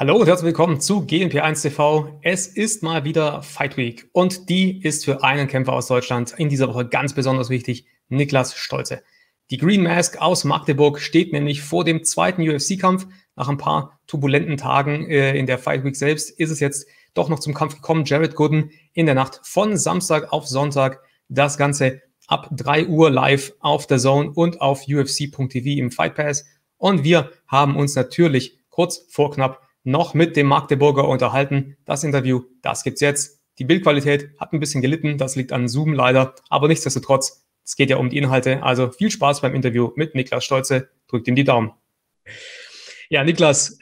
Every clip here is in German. Hallo und herzlich willkommen zu GNP1 TV. Es ist mal wieder Fight Week und die ist für einen Kämpfer aus Deutschland in dieser Woche ganz besonders wichtig, Niklas Stolze. Die Green Mask aus Magdeburg steht nämlich vor dem zweiten UFC-Kampf. Nach ein paar turbulenten Tagen in der Fight Week selbst ist es jetzt doch noch zum Kampf gekommen. Jared Gooden in der Nacht von Samstag auf Sonntag. Das Ganze ab 3 Uhr live auf DAZN und auf UFC.tv im Fight Pass. Und wir haben uns natürlich kurz vor knapp noch mit dem Magdeburger unterhalten. Das Interview, das gibt's jetzt. Die Bildqualität hat ein bisschen gelitten, das liegt an Zoom leider, aber nichtsdestotrotz, es geht ja um die Inhalte. Also viel Spaß beim Interview mit Niklas Stolze, drückt ihm die Daumen. Ja, Niklas,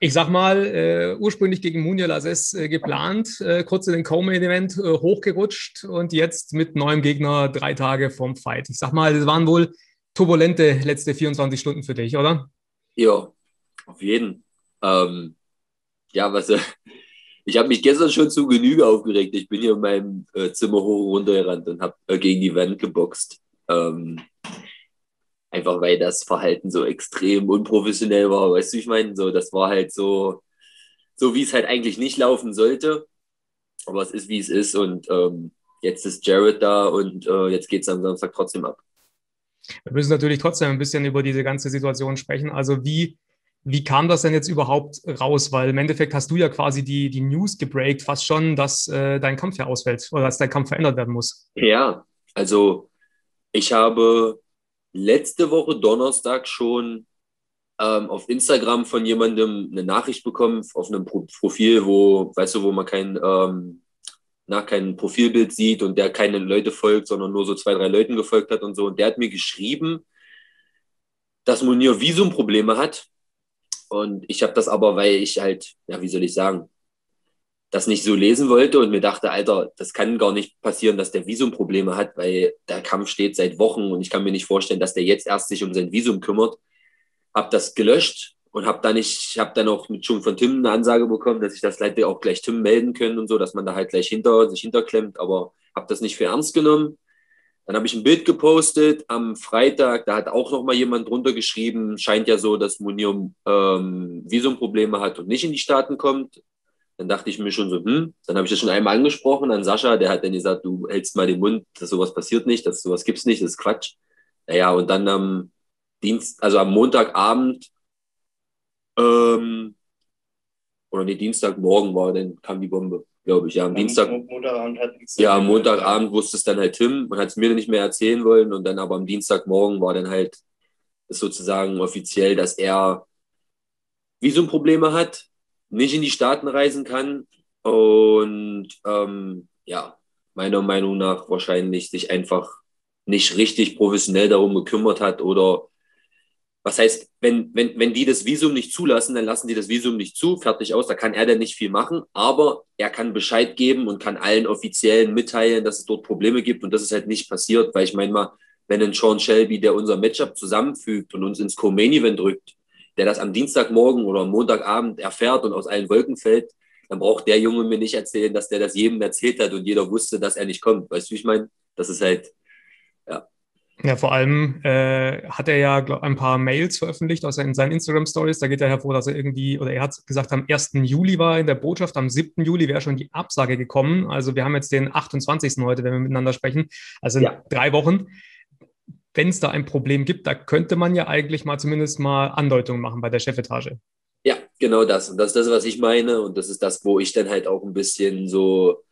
ich sag mal, ursprünglich gegen Mounir Lazzez geplant, kurz in den Co-Main-Event hochgerutscht und jetzt mit neuem Gegner 3 Tage vom Fight. Ich sag mal, das waren wohl turbulente letzte 24 Stunden für dich, oder? Ja, auf jeden. Ja, was, ich habe mich gestern schon zu Genüge aufgeregt. Ich bin hier in meinem Zimmer hoch und runter gerannt und habe gegen die Wand geboxt. Einfach weil das Verhalten so extrem unprofessionell war. Weißt du, ich meine, so, das war halt so wie es halt eigentlich nicht laufen sollte. Aber es ist, wie es ist. Und jetzt ist Jared da und jetzt geht es am Samstag trotzdem ab. Wir müssen natürlich trotzdem ein bisschen über diese ganze Situation sprechen. Also wie kam das denn jetzt überhaupt raus? Weil im Endeffekt hast du ja quasi die News gebreakt, fast schon, dass dein Kampf ja ausfällt oder dass dein Kampf verändert werden muss. Ja, also ich habe letzte Woche Donnerstag schon auf Instagram von jemandem eine Nachricht bekommen, auf einem Profil, wo, weißt du, wo man kein Profilbild sieht und der keine Leute folgt, sondern nur so 2, 3 Leuten gefolgt hat und so. Und der hat mir geschrieben, dass Mounir Visumprobleme hat. Und ich habe das aber, weil ich halt, ja, wie soll ich sagen, das nicht so lesen wollte und mir dachte, Alter, das kann gar nicht passieren, dass der Visumprobleme hat, weil der Kampf steht seit Wochen und ich kann mir nicht vorstellen, dass der jetzt erst sich um sein Visum kümmert. Habe das gelöscht und habe dann auch schon von Tim eine Ansage bekommen, dass ich das leider auch gleich Tim melden können und so, dass man da halt gleich sich hinterklemmt, aber habe das nicht für ernst genommen. Dann habe ich ein Bild gepostet am Freitag, da hat auch nochmal jemand drunter geschrieben, scheint ja so, dass Mounir Visumprobleme hat und nicht in die Staaten kommt. Dann dachte ich mir schon so, dann habe ich das schon einmal angesprochen an Sascha, der hat dann gesagt, du hältst mal den Mund, dass sowas passiert nicht, dass sowas gibt's nicht, das ist Quatsch. Naja, und dann am Montagabend, Dienstagmorgen kam die Bombe, glaube ich. Ja, am Montagabend wusste es dann halt Tim und hat es mir nicht mehr erzählen wollen. Und dann aber am Dienstagmorgen war dann halt sozusagen offiziell, dass er Visumprobleme hat, nicht in die Staaten reisen kann und ja, meiner Meinung nach wahrscheinlich sich einfach nicht richtig professionell darum gekümmert hat oder was heißt, wenn die das Visum nicht zulassen, dann lassen die das Visum nicht zu, fertig aus, da kann er dann nicht viel machen, aber er kann Bescheid geben und kann allen Offiziellen mitteilen, dass es dort Probleme gibt und das ist halt nicht passiert, weil ich meine mal, wenn ein Sean Shelby, der unser Matchup zusammenfügt und uns ins Co-Main-Event rückt, der das am Dienstagmorgen oder am Montagabend erfährt und aus allen Wolken fällt, dann braucht der Junge mir nicht erzählen, dass der das jedem erzählt hat und jeder wusste, dass er nicht kommt, weißt du, ich meine, das ist halt, ja. Ja, vor allem hat er ja ein paar Mails veröffentlicht aus in seinen Instagram-Stories. Da geht ja hervor, dass er er hat gesagt, am 1. Juli war er in der Botschaft, am 7. Juli wäre schon die Absage gekommen. Also wir haben jetzt den 28. heute, wenn wir miteinander sprechen, also in 3 Wochen. Wenn es da ein Problem gibt, da könnte man ja eigentlich mal zumindest mal Andeutungen machen bei der Chefetage. Ja, genau das. Und das ist das, was ich meine. Und das ist das, wo ich dann halt auch ein bisschen so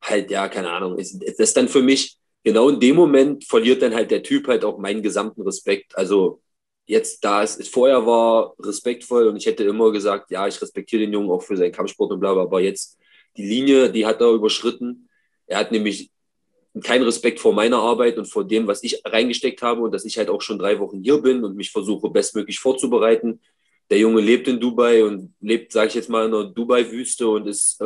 halt, ja, keine Ahnung, ist das dann für mich. Genau in dem Moment verliert dann halt der Typ halt auch meinen gesamten Respekt. Also jetzt, da es vorher war, respektvoll und ich hätte immer gesagt, ja, ich respektiere den Jungen auch für seinen Kampfsport und bla, bla, aber jetzt die Linie, die hat er überschritten. Er hat nämlich keinen Respekt vor meiner Arbeit und vor dem, was ich reingesteckt habe und dass ich halt auch schon 3 Wochen hier bin und mich versuche, bestmöglich vorzubereiten. Der Junge lebt in Dubai und lebt, sage ich jetzt mal, in einer Dubai-Wüste und ist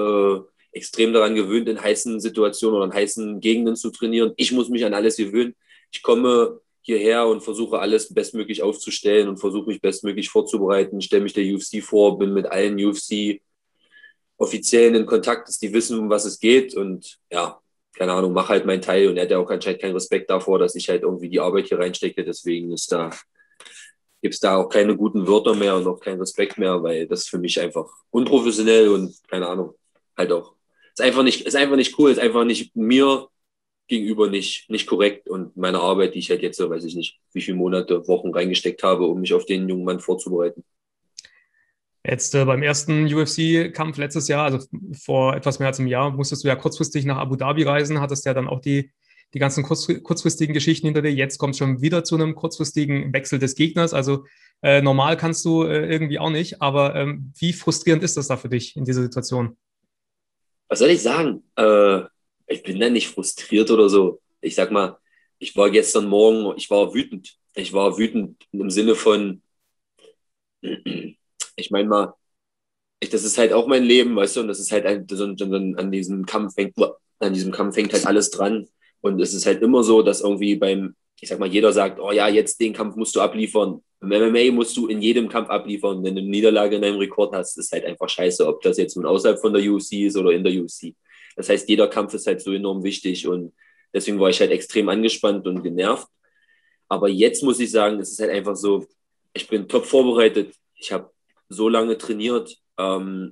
extrem daran gewöhnt, in heißen Situationen oder in heißen Gegenden zu trainieren. Ich muss mich an alles gewöhnen. Ich komme hierher und versuche alles bestmöglich aufzustellen und versuche mich bestmöglich vorzubereiten, stelle mich der UFC vor, bin mit allen UFC-Offiziellen in Kontakt, dass die wissen, um was es geht und ja, keine Ahnung, mache halt meinen Teil und er hat ja auch anscheinend keinen Respekt davor, dass ich halt irgendwie die Arbeit hier reinstecke, deswegen ist da gibt es da auch keine guten Wörter mehr und auch keinen Respekt mehr, weil das für mich einfach unprofessionell und keine Ahnung, halt auch. Ist einfach nicht cool, ist einfach nicht mir gegenüber nicht korrekt und meine Arbeit, die ich halt jetzt, weiß ich nicht, wie viele Monate, Wochen reingesteckt habe, um mich auf den jungen Mann vorzubereiten. Jetzt beim ersten UFC-Kampf letztes Jahr, also vor etwas mehr als einem Jahr, musstest du ja kurzfristig nach Abu Dhabi reisen, hattest ja dann auch die ganzen kurzfristigen Geschichten hinter dir. Jetzt kommt es schon wieder zu einem kurzfristigen Wechsel des Gegners. Also normal kannst du irgendwie auch nicht. Aber wie frustrierend ist das da für dich in dieser Situation? Was soll ich sagen? Ich bin da nicht frustriert oder so. Ich sag mal, ich war gestern Morgen, ich war wütend. Ich war wütend im Sinne von, ich meine mal, das ist halt auch mein Leben, weißt du, und das ist halt an diesem Kampf fängt halt alles dran. Und es ist halt immer so, dass irgendwie ich sag mal, jeder sagt, oh ja, jetzt den Kampf musst du abliefern. Im MMA musst du in jedem Kampf abliefern. Wenn du eine Niederlage in deinem Rekord hast, ist halt einfach scheiße, ob das jetzt nun außerhalb von der UFC ist oder in der UFC. Das heißt, jeder Kampf ist halt so enorm wichtig und deswegen war ich halt extrem angespannt und genervt. Aber jetzt muss ich sagen, es ist halt einfach so, ich bin top vorbereitet. Ich habe so lange trainiert.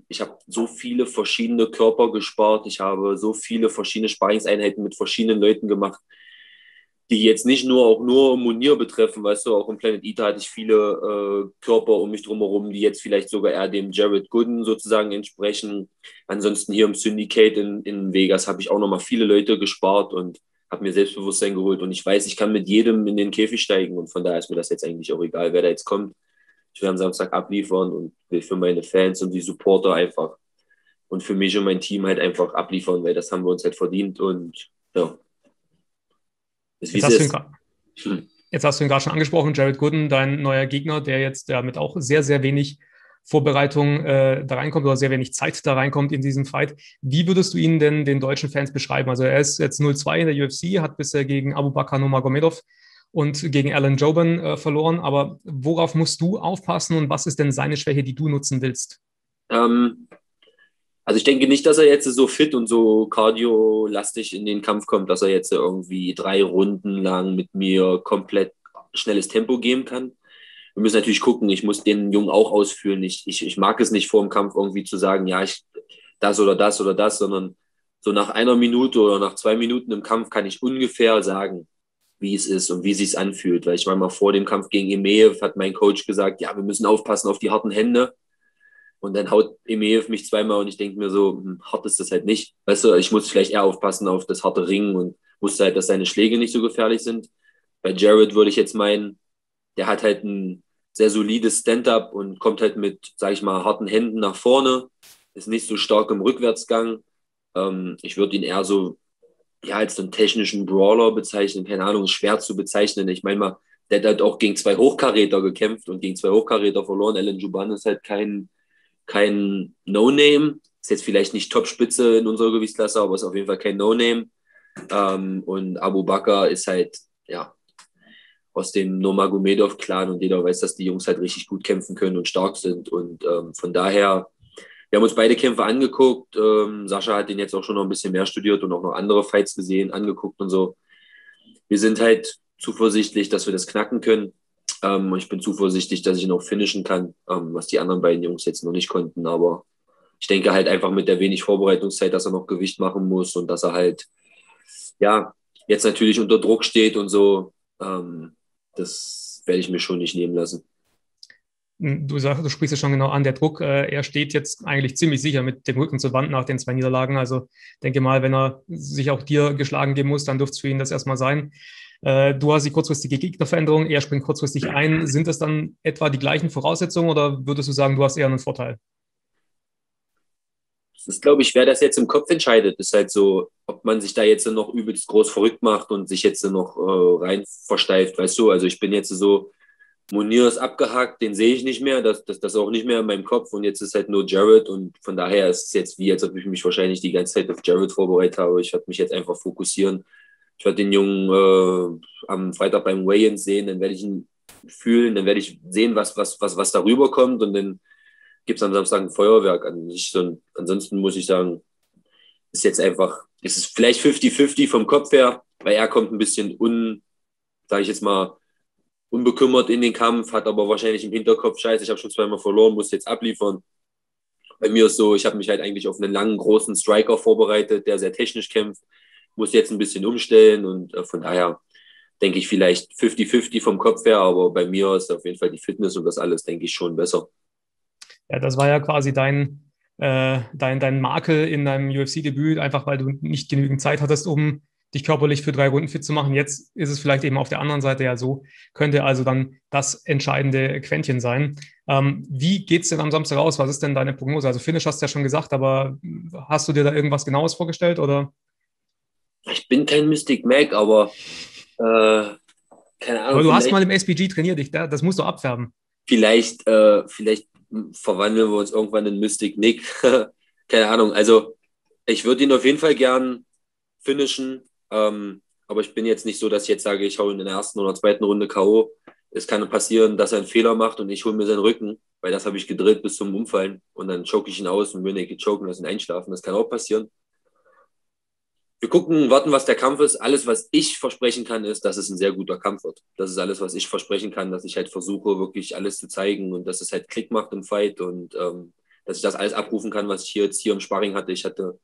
Ich habe so viele verschiedene Körper gespart, ich habe so viele verschiedene Sparringseinheiten mit verschiedenen Leuten gemacht, die jetzt nicht nur Munir betreffen, weißt du, auch im Planet Ita hatte ich viele Körper um mich drumherum, die jetzt vielleicht sogar eher dem Jared Gooden sozusagen entsprechen. Ansonsten hier im Syndicate in Vegas habe ich auch nochmal viele Leute gespart und habe mir Selbstbewusstsein geholt und ich weiß, ich kann mit jedem in den Käfig steigen und von daher ist mir das jetzt eigentlich auch egal, wer da jetzt kommt. Ich will am Samstag abliefern und will für meine Fans und die Supporter einfach und für mich und mein Team halt einfach abliefern, weil das haben wir uns halt verdient und ja. Jetzt hast du ihn gerade schon angesprochen, Jared Gooden, dein neuer Gegner, der jetzt damit auch sehr, sehr wenig Vorbereitung da reinkommt oder sehr wenig Zeit da reinkommt in diesem Fight. Wie würdest du ihn denn den deutschen Fans beschreiben? Also er ist jetzt 0-2 in der UFC, hat bisher gegen Abubakar Nurmagomedov und gegen Alan Jouban verloren, aber worauf musst du aufpassen und was ist denn seine Schwäche, die du nutzen willst? Also ich denke nicht, dass er jetzt so fit und so kardiolastig in den Kampf kommt, dass er jetzt irgendwie 3 Runden lang mit mir komplett schnelles Tempo geben kann. Wir müssen natürlich gucken, ich muss den Jungen auch ausführen. Ich mag es nicht vor dem Kampf irgendwie zu sagen, ja, das oder das oder das, sondern so nach 1 Minute oder nach 2 Minuten im Kampf kann ich ungefähr sagen, wie es ist und wie es sich anfühlt. Weil ich war mal vor dem Kampf gegen Emeev, hat mein Coach gesagt, ja, wir müssen aufpassen auf die harten Hände. Und dann haut Emeev mich zweimal und ich denke mir so, hart ist das halt nicht. Weißt du, ich muss vielleicht eher aufpassen auf das harte Ringen und wusste halt, dass seine Schläge nicht so gefährlich sind. Bei Jared würde ich jetzt meinen, der hat halt ein sehr solides Stand-up und kommt halt mit, sag ich mal, harten Händen nach vorne, ist nicht so stark im Rückwärtsgang. Ich würde ihn eher so als so einen technischen Brawler bezeichnen, keine Ahnung, ist schwer zu bezeichnen. Ich meine mal, der hat halt auch gegen 2 Hochkaräter gekämpft und gegen 2 Hochkaräter verloren. Alan Jouban ist halt kein No-Name, ist jetzt vielleicht nicht Top-Spitze in unserer Gewichtsklasse, aber ist auf jeden Fall kein No-Name. Und Abubakar ist halt, ja, aus dem Nurmagomedov-Clan und jeder weiß, dass die Jungs halt richtig gut kämpfen können und stark sind und von daher. Wir haben uns beide Kämpfe angeguckt. Sascha hat den jetzt auch schon noch ein bisschen mehr studiert und auch noch andere Fights gesehen, angeguckt und so. Wir sind halt zuversichtlich, dass wir das knacken können. Ich bin zuversichtlich, dass ich ihn auch finishen kann, was die anderen beiden Jungs jetzt noch nicht konnten. Aber ich denke halt einfach mit der wenig Vorbereitungszeit, dass er noch Gewicht machen muss und dass er halt, ja, jetzt natürlich unter Druck steht und so. Das werde ich mir schon nicht nehmen lassen. Du sprichst es schon genau an, der Druck, er steht jetzt eigentlich ziemlich sicher mit dem Rücken zur Wand nach den 2 Niederlagen. Also denke mal, wenn er sich auch dir geschlagen geben muss, dann dürfte es für ihn das erstmal sein. Du hast die kurzfristige Gegnerveränderung, er springt kurzfristig ein. Sind das dann etwa die gleichen Voraussetzungen oder würdest du sagen, du hast eher einen Vorteil? Das ist, glaube ich, wer das jetzt im Kopf entscheidet, ist halt so, ob man sich da jetzt noch übelst groß verrückt macht und sich jetzt noch rein versteift, weißt du, also ich bin jetzt so, Mounir ist abgehackt, den sehe ich nicht mehr, das auch nicht mehr in meinem Kopf und jetzt ist halt nur Jared und von daher ist es jetzt wie, als ob ich mich wahrscheinlich die ganze Zeit auf Jared vorbereitet habe. Ich werde mich jetzt einfach fokussieren. Ich werde den Jungen am Freitag beim Weigh-In sehen, dann werde ich ihn fühlen, dann werde ich sehen, was darüber kommt und dann gibt es am Samstag ein Feuerwerk an sich. Und ansonsten muss ich sagen, ist jetzt einfach, es ist vielleicht 50-50 vom Kopf her, weil er kommt ein bisschen sage ich jetzt mal, unbekümmert in den Kampf, hat aber wahrscheinlich im Hinterkopf, scheiße, ich habe schon zweimal verloren, muss jetzt abliefern. Bei mir ist so, ich habe mich halt eigentlich auf einen langen, großen Striker vorbereitet, der sehr technisch kämpft, muss jetzt ein bisschen umstellen und von daher denke ich vielleicht 50-50 vom Kopf her, aber bei mir ist auf jeden Fall die Fitness und das alles, denke ich, schon besser. Ja, das war ja quasi dein Makel in deinem UFC-Debüt, einfach weil du nicht genügend Zeit hattest, um dich körperlich für 3 Runden fit zu machen. Jetzt ist es vielleicht eben auf der anderen Seite ja so, könnte also dann das entscheidende Quäntchen sein. Wie geht's denn am Samstag raus? Was ist denn deine Prognose? Also Finish hast du ja schon gesagt, aber hast du dir da irgendwas Genaues vorgestellt, oder? Ich bin kein Mystic Mac, aber keine Ahnung. Aber du hast mal im SPG trainiert, das musst du abfärben. Vielleicht verwandeln wir uns irgendwann in Mystic Nick. Keine Ahnung, also ich würde ihn auf jeden Fall gern finishen, aber ich bin jetzt nicht so, dass ich jetzt sage, ich hau ihn in der 1. oder 2. Runde K.O. Es kann passieren, dass er einen Fehler macht und ich hole mir seinen Rücken, weil das habe ich gedrillt bis zum Umfallen und dann choke ich ihn aus und will ihn choken lassen, einschlafen. Das kann auch passieren. Wir gucken, warten, was der Kampf ist. Alles, was ich versprechen kann, ist, dass es ein sehr guter Kampf wird. Das ist alles, was ich versprechen kann, dass ich halt versuche, wirklich alles zu zeigen und dass es halt Klick macht im Fight und dass ich das alles abrufen kann, was ich jetzt hier im Sparring hatte. Ich hatte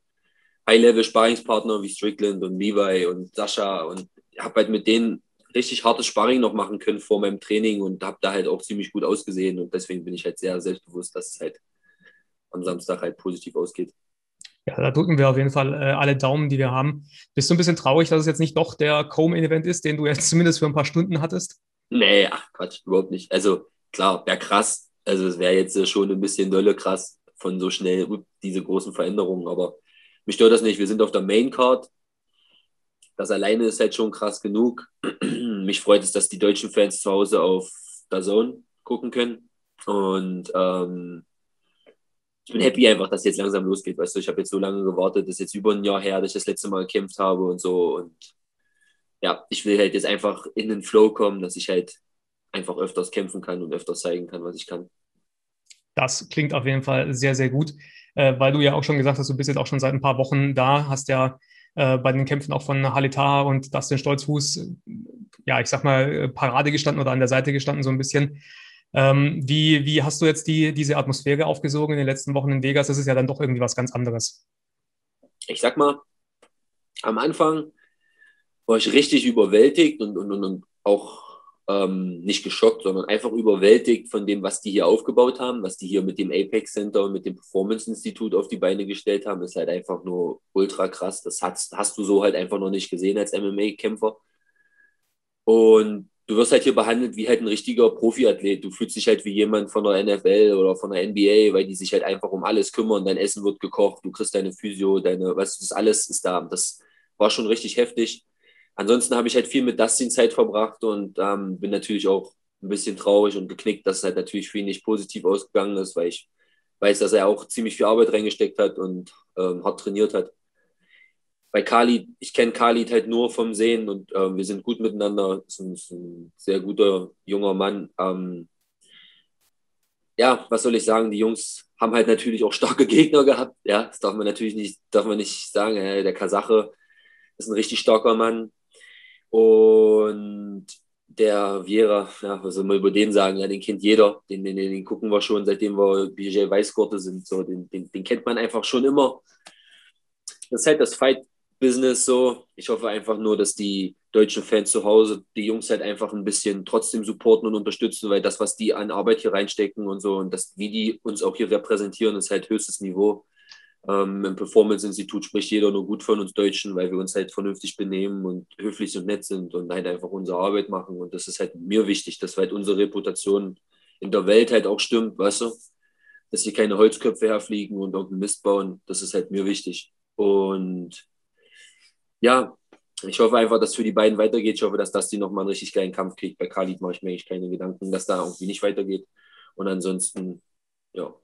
High-Level-Sparringspartner wie Strickland und Levi und Sascha und habe halt mit denen richtig hartes Sparring noch machen können vor meinem Training und habe da halt auch ziemlich gut ausgesehen und deswegen bin ich halt sehr selbstbewusst, dass es halt am Samstag halt positiv ausgeht. Ja, da drücken wir auf jeden Fall alle Daumen, die wir haben. Bist du ein bisschen traurig, dass es jetzt nicht doch der Co-Main-Event ist, den du jetzt zumindest für ein paar Stunden hattest? Nee, ach Quatsch, überhaupt nicht. Also klar, wäre krass. Also es wäre jetzt schon ein bisschen dolle krass von so schnell diese großen Veränderungen, aber mich stört das nicht. Wir sind auf der Main-Card. Das alleine ist halt schon krass genug. Mich freut es, dass die deutschen Fans zu Hause auf DAZN gucken können und ich bin happy einfach, dass jetzt langsam losgeht, weißt du, ich habe jetzt so lange gewartet, das ist jetzt über ein Jahr her, dass ich das letzte Mal gekämpft habe und so und ja, ich will halt jetzt einfach in den Flow kommen, dass ich halt einfach öfters kämpfen kann und öfters zeigen kann, was ich kann. Das klingt auf jeden Fall sehr, sehr gut, weil du ja auch schon gesagt hast, du bist jetzt auch schon seit ein paar Wochen da, hast ja bei den Kämpfen auch von Halitar und Dustin Stolzfuß, ja, ich sag mal, Parade gestanden oder an der Seite gestanden so ein bisschen. Wie hast du jetzt diese Atmosphäre aufgesogen in den letzten Wochen in Vegas? Das ist ja dann doch irgendwie was ganz anderes. Ich sag mal, am Anfang war ich richtig überwältigt und auch nicht geschockt, sondern einfach überwältigt von dem, was die hier aufgebaut haben, was die hier mit dem Apex Center und mit dem Performance Institut auf die Beine gestellt haben. Das ist halt einfach nur ultra krass. Das hast du so halt einfach noch nicht gesehen als MMA-Kämpfer. Und du wirst halt hier behandelt wie halt ein richtiger Profiathlet. Du fühlst dich halt wie jemand von der NFL oder von der NBA, weil die sich halt einfach um alles kümmern. Dein Essen wird gekocht, du kriegst deine Physio, weißt du, das alles ist da. Das war schon richtig heftig. Ansonsten habe ich halt viel mit Dustin Zeit verbracht und bin natürlich auch ein bisschen traurig und geknickt, dass es halt natürlich viel nicht positiv ausgegangen ist, weil ich weiß, dass er auch ziemlich viel Arbeit reingesteckt hat und hart trainiert hat. Bei Khalid, ich kenne Khalid halt nur vom Sehen und wir sind gut miteinander, ist ein sehr guter, junger Mann. Ja, was soll ich sagen, die Jungs haben halt natürlich auch starke Gegner gehabt, ja, das darf man natürlich nicht, sagen, der Kasache ist ein richtig starker Mann und der Viera, ja, was soll man über den sagen, ja, den kennt jeder, den gucken wir schon, seitdem wir BJ Weißgurte sind, so, den kennt man einfach schon immer. Das ist halt das Fight-Business so. Ich hoffe einfach nur, dass die deutschen Fans zu Hause die Jungs halt einfach ein bisschen trotzdem supporten und unterstützen, weil das, was die an Arbeit hier reinstecken und so und das, wie die uns auch hier repräsentieren, ist halt höchstes Niveau. Im Performance-Institut spricht jeder nur gut von uns Deutschen, weil wir uns halt vernünftig benehmen und höflich und nett sind und halt einfach unsere Arbeit machen und das ist halt mir wichtig, dass halt unsere Reputation in der Welt halt auch stimmt, weißt du? Dass hier keine Holzköpfe herfliegen und irgendeinen Mist bauen, das ist halt mir wichtig. Und ja, ich hoffe einfach, dass es für die beiden weitergeht. Ich hoffe, dass Dustin nochmal einen richtig geilen Kampf kriegt. Bei Khalid mache ich mir eigentlich keine Gedanken, dass da irgendwie nicht weitergeht. Und ansonsten, ja,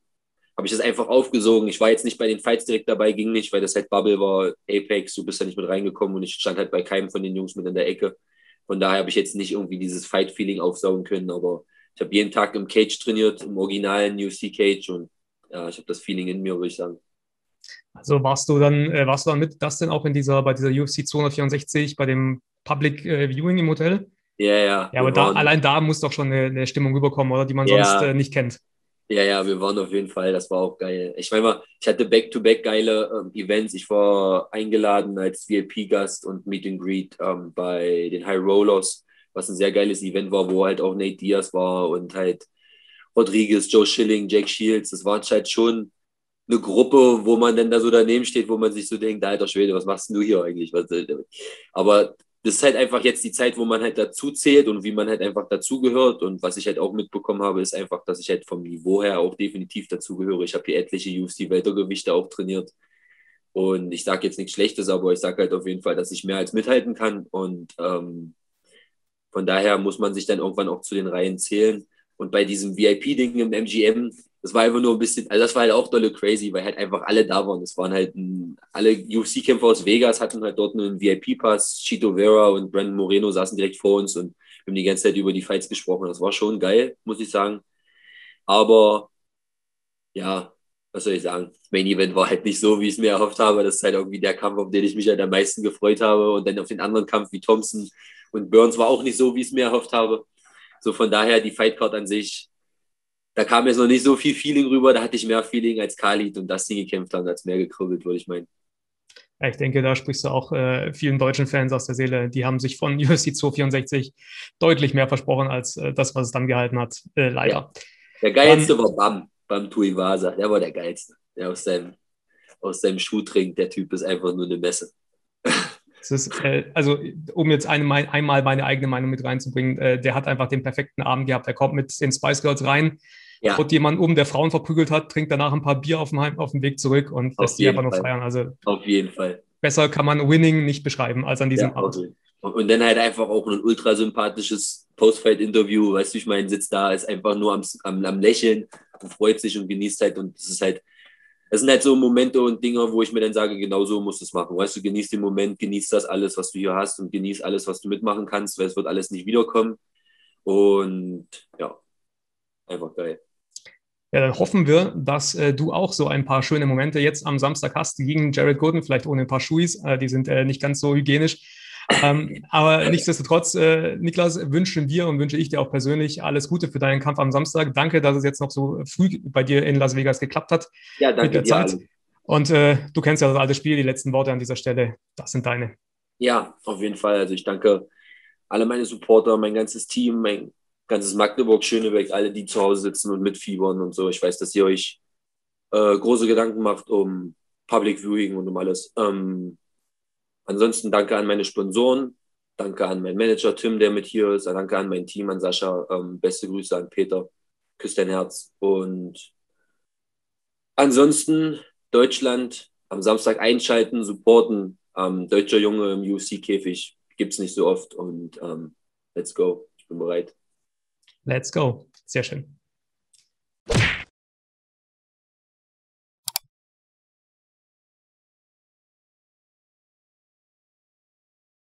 habe ich das einfach aufgesogen. Ich war jetzt nicht bei den Fights direkt dabei, ging nicht, weil das halt Bubble war, Apex, du bist da nicht mit reingekommen und ich stand halt bei keinem von den Jungs mit in der Ecke. Von daher habe ich jetzt nicht irgendwie dieses Fight-Feeling aufsaugen können, aber ich habe jeden Tag im Cage trainiert, im originalen UFC-Cage und ja, ich habe das Feeling in mir, würde ich sagen. Also warst du dann mit Dustin auch bei dieser UFC 264, bei dem Public Viewing im Hotel? Ja. Ja, aber allein da muss doch schon eine Stimmung rüberkommen, oder? Die man sonst nicht kennt. Ja, wir waren auf jeden Fall, das war auch geil. Ich meine mal, ich hatte Back-to-Back geile Events. Ich war eingeladen als VIP-Gast und Meet and Greet bei den High Rollers, was ein sehr geiles Event war, wo halt auch Nate Diaz war und halt Rodriguez, Joe Schilling, Jack Shields. Das war halt schon eine Gruppe, wo man dann da so daneben steht, wo man sich so denkt, alter Schwede, was machst denn du hier eigentlich? Aber das ist halt einfach jetzt die Zeit, wo man halt dazu zählt und wie man halt einfach dazugehört. Und was ich halt auch mitbekommen habe, ist einfach, dass ich halt vom Niveau her auch definitiv dazugehöre. Ich habe hier etliche UFC-Weltergewichte auch trainiert. Und ich sage jetzt nichts Schlechtes, aber ich sage halt auf jeden Fall, dass ich mehr als mithalten kann. Und von daher muss man sich dann irgendwann auch zu den Reihen zählen. Und bei diesem VIP-Ding im MGM, das war einfach nur ein bisschen, also das war halt auch dolle crazy, weil halt einfach alle da waren. Es waren halt alle UFC-Kämpfer aus Vegas, hatten halt dort einen VIP-Pass. Chito Vera und Brandon Moreno saßen direkt vor uns und wir haben die ganze Zeit über die Fights gesprochen. Das war schon geil, muss ich sagen. Aber ja, was soll ich sagen? Das Main Event war halt nicht so, wie ich es mir erhofft habe. Das ist halt irgendwie der Kampf, auf den ich mich halt am meisten gefreut habe. Und dann auf den anderen Kampf wie Thompson und Burns war auch nicht so, wie ich es mir erhofft habe. So von daher die Fightcard an sich, da kam jetzt noch nicht so viel Feeling rüber, da hatte ich mehr Feeling als Khalid und das die gekämpft haben, als mehr gekribbelt, würde ich meinen. Ja, ich denke, da sprichst du auch vielen deutschen Fans aus der Seele. Die haben sich von UFC 264 deutlich mehr versprochen, als das, was es dann gehalten hat, leider. Ja. Der geilste war Bam Tui Vasa, der war der geilste. Der aus seinem Schuh trinkt, der Typ ist einfach nur eine Messe. Es ist, also um jetzt einmal meine eigene Meinung mit reinzubringen, der hat einfach den perfekten Abend gehabt. Er kommt mit den Spice Girls rein, haut jemanden um, der Frauen verprügelt hat, trinkt danach ein paar Bier auf dem Weg zurück und lässt die einfach noch feiern. Also auf jeden Fall. Besser kann man Winning nicht beschreiben als an diesem Abend. Okay. Und dann halt einfach auch ein ultra sympathisches Post-Fight-Interview, weißt du, ich meine, sitzt da, ist einfach nur am Lächeln und freut sich und genießt halt und es ist halt, das sind halt so Momente und Dinge, wo ich mir dann sage, genau so musst du es machen. Weißt du, genieß den Moment, genieß das alles, was du hier hast und genieß alles, was du mitmachen kannst, weil es wird alles nicht wiederkommen. Und ja, einfach geil. Ja, dann hoffen wir, dass du auch so ein paar schöne Momente jetzt am Samstag hast gegen Jared Gordon, vielleicht ohne ein paar Schuis, die sind nicht ganz so hygienisch. Aber nichtsdestotrotz, Niklas, wünschen wir und wünsche ich dir auch persönlich alles Gute für deinen Kampf am Samstag. Danke, dass es jetzt noch so früh bei dir in Las Vegas geklappt hat. Ja, danke mit der Zeit. Alle. Und du kennst ja das alte Spiel, die letzten Worte an dieser Stelle, das sind deine. Ja, auf jeden Fall. Also ich danke alle meine Supporter, mein ganzes Team, mein ganzes Magdeburg, Schöneberg, alle, die zu Hause sitzen und mitfiebern und so. Ich weiß, dass ihr euch große Gedanken macht um Public Viewing und um alles. Ansonsten danke an meine Sponsoren, danke an meinen Manager Tim, der mit hier ist, danke an mein Team, an Sascha, beste Grüße an Peter, küsst dein Herz. Und ansonsten Deutschland am Samstag einschalten, supporten, deutscher Junge im UFC-Käfig, gibt es nicht so oft und let's go, ich bin bereit. Let's go, sehr schön.